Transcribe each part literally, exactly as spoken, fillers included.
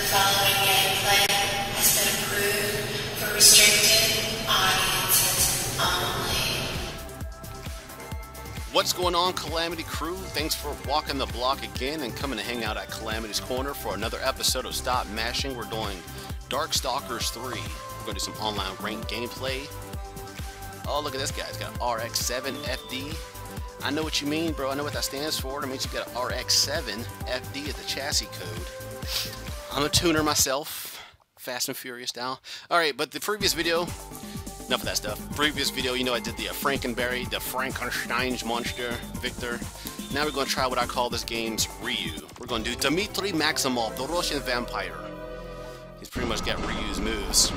the following gameplay has been approved for restricted audiences only. What's going on, Calamity Crew? Thanks for walking the block again and coming to hang out at Calamity's Corner for another episode of Stop Mashing. We're doing Darkstalkers three. We're going to do some online ranked gameplay. Oh, look at this guy. He's got an R X seven F D. I know what you mean, bro. I know what that stands for. It means you've got an R X seven F D at the chassis code. I'm a tuner myself. Fast and furious now. Alright, but the previous video, enough of that stuff. Previous video, you know, I did the uh, Frankenberry, the Frankenstein's monster, Victor. Now we're going to try what I call this game's Ryu. We're going to do Demitri Maximoff, the Russian vampire. He's pretty much got Ryu's moves.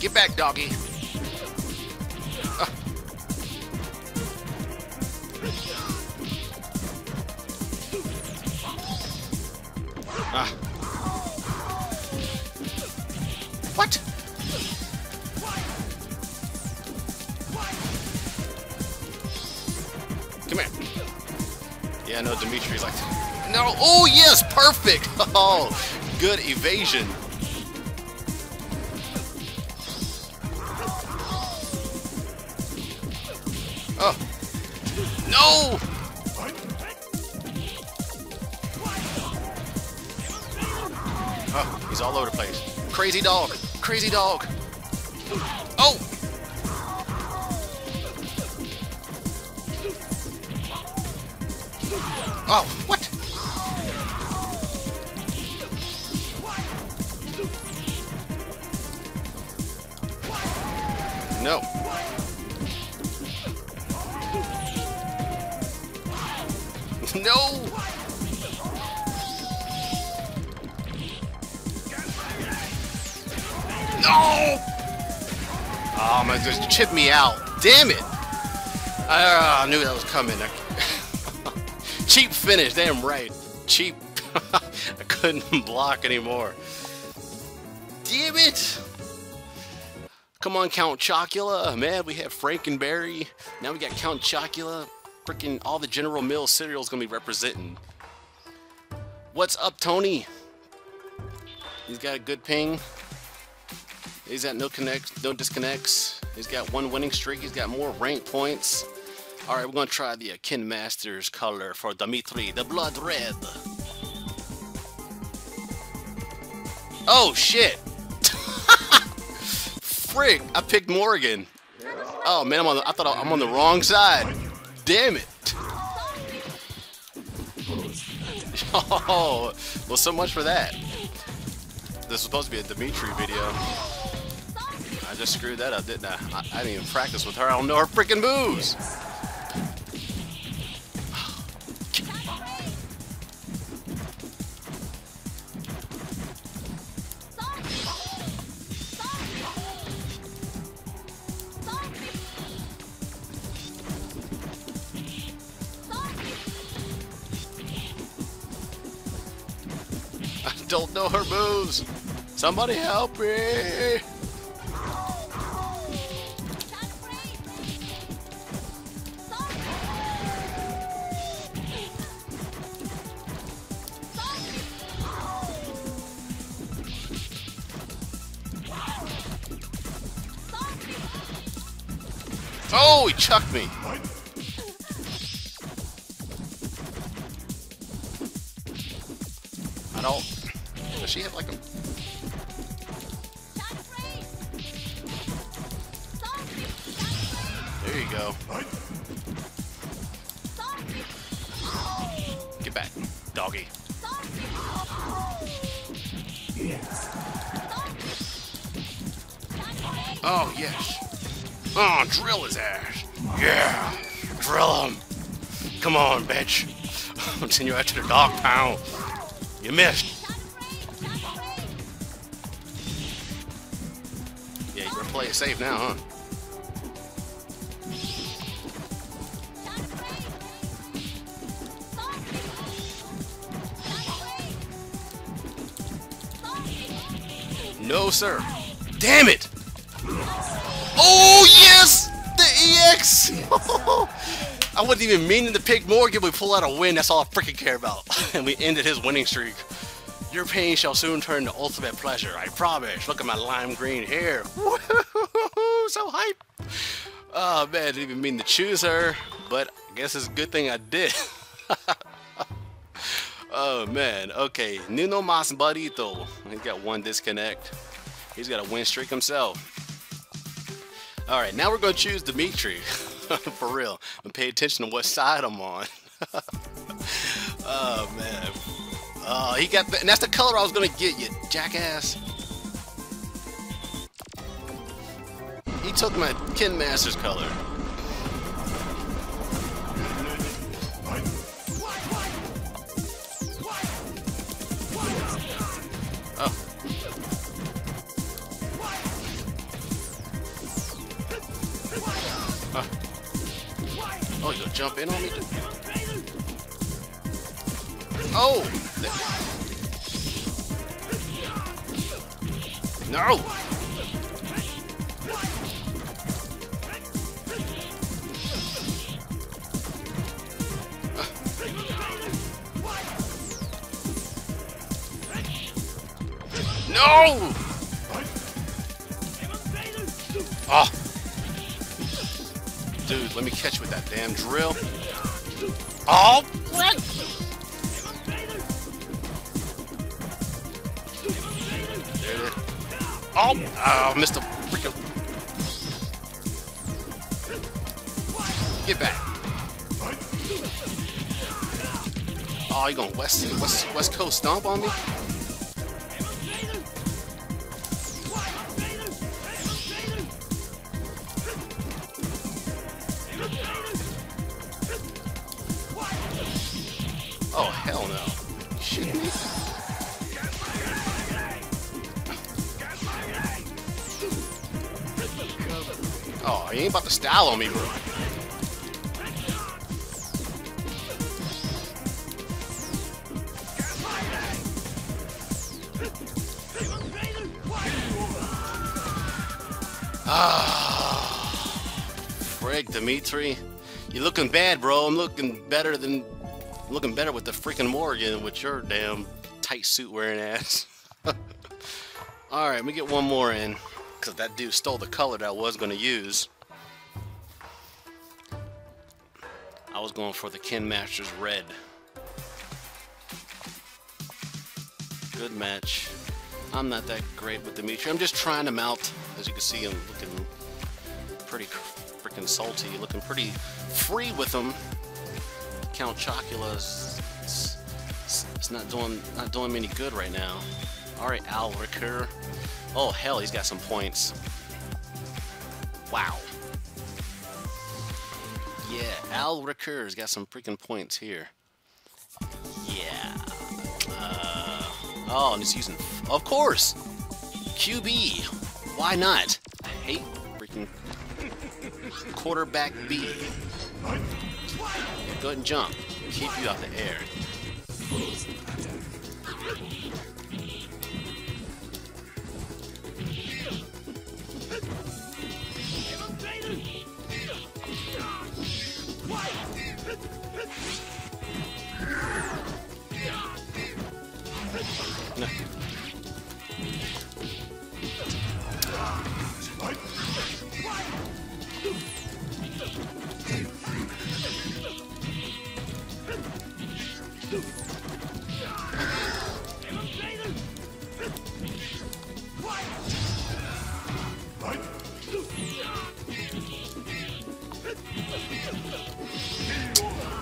Get back, doggy. Uh. Uh. What? Come here. Yeah, no, Dimitri's like, no. Oh, yes, perfect. Oh, good evasion. Oh. No! Oh, he's all over the place. Crazy dog! Crazy dog! Oh! Oh, what? No. No! No! Oh my goodness, chip me out. Damn it! I, uh, I knew that was coming. Cheap finish, damn right. Cheap. I couldn't block anymore. Damn it! Come on, Count Chocula. Man, we have Frankenberry. Now we got Count Chocula. Freaking all the General Mills cereals gonna be representing. What's up, Tony? He's got a good ping. He's got no connects, no disconnects. He's got one winning streak. He's got more rank points. All right, we're gonna try the uh, Ken Masters color for Demitri, the blood red. Oh shit! Frick! I picked Morgan. Oh man, I'm on. The, I thought I, I'm on the wrong side. Damn it! Oh, well, so much for that. This was supposed to be a Demitri video. I just screwed that up, didn't I? I, I didn't even practice with her. I don't know her freaking moves. Don't know her moves. Somebody help me! Oh, he chucked me. I don't. Does she have like a... There you go. Get back, doggy. Oh, yes. Oh, drill his ass. Yeah. Drill him. Come on, bitch. I'm sending you after the dog pound. You missed. We're gonna play it safe now, huh? No, sir. Damn it! Oh, yes! The E X! I wasn't even meaning to pick Morgan. We pull out a win. That's all I freaking care about. And we ended his winning streak. Your pain shall soon turn to ultimate pleasure. I promise. Look at my lime green hair. Woo-hoo-hoo-hoo! So hype! Oh, man. I didn't even mean to choose her. But I guess it's a good thing I did. Oh, man. Okay. Nino Mas Barito. He's got one disconnect. He's got a win streak himself. Alright, now we're going to choose Demitri. For real. And pay attention to what side I'm on. Oh, man. Oh, he got... The, and that's the color I was going to get, you jackass. He took my Ken Masters color. Oh, you'll jump in on me? Dude. Oh! No! No! Oh! Dude, let me catch you with that damn drill. Oh, what? There it is. Oh, oh, missed a freaking. Get back. Oh, you gonna West, West, West Coast stomp on me? Oh, hell no. Shit. Oh, he ain't about to style on me, bro. Ah, frick, Demitri. You're looking bad, bro. I'm looking better than... Looking better with the freaking Morgan with your damn tight suit wearing ass. Alright, we get one more in. Because that dude stole the color that I was going to use. I was going for the Ken Masters red. Good match. I'm not that great with Demitri. I'm just trying him out. As you can see, I'm looking pretty freaking salty. Looking pretty free with him. Count Chocula is it's, it's, it's not doing not doing me any good right now. All right, Al Recur. Oh hell, he's got some points. Wow. Yeah, Al Recur's got some freaking points here. Yeah. Uh, oh, and he's using, of course, Q-Bee. Why not? I hate freaking quarterback B. Go ahead and jump. Keep you out the air. No.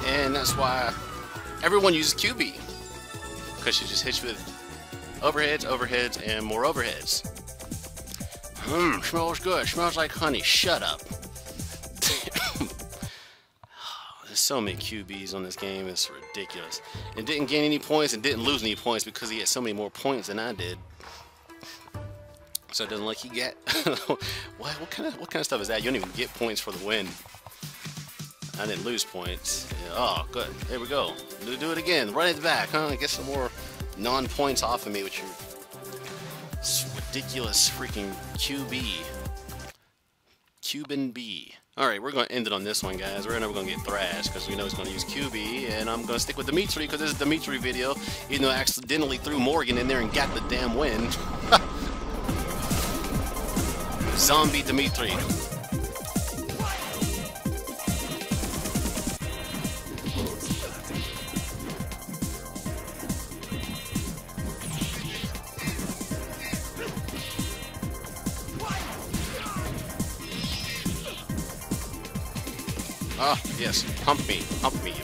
And that's why everyone uses Q-Bee, because she just hits you with overheads, overheads, and more overheads. Mmm, smells good. Smells like honey. Shut up. There's so many Q-Bees on this game. It's ridiculous. And didn't gain any points and didn't lose any points because he had so many more points than I did. so it doesn't let you get. what, what kind of what kind of stuff is that? You don't even get points for the win. I didn't lose points. Yeah, oh, good. Here we go. Do it again. Run it back, huh? Get some more non-points off of me with your ridiculous freaking Q-Bee. Cuban B. Alright, we're going to end it on this one, guys. We're never going to get thrashed because we know it's going to use Q-Bee, and I'm going to stick with Demitri because this is a Demitri video, even though I accidentally threw Morgan in there and got the damn win. Zombie Demitri. Ah, oh, yes, pump me, pump me.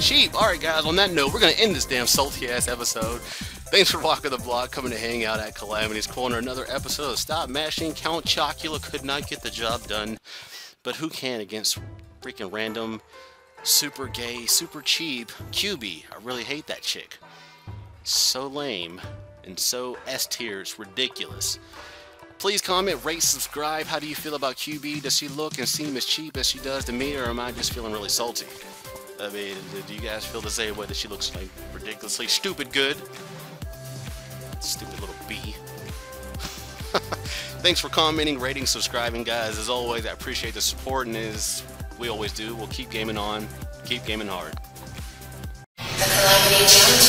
Cheap. Alright guys, on that note, we're going to end this damn salty ass episode. Thanks for walking the block, coming to hang out at Calamity's Corner. Another episode of Stop Mashing. Count Chocula could not get the job done, but who can against freaking random, super gay, super cheap Q-Bee? I really hate that chick. So lame and so S-tier, it's ridiculous. Please comment, rate, subscribe. How do you feel about Q-Bee? Does she look and seem as cheap as she does to me, or am I just feeling really salty? I mean, do you guys feel the same way that she looks like ridiculously stupid good? Stupid little bee. Thanks for commenting, rating, subscribing, guys. As always, I appreciate the support, and as we always do, we'll keep gaming on, keep gaming hard. The Calamity Challenge.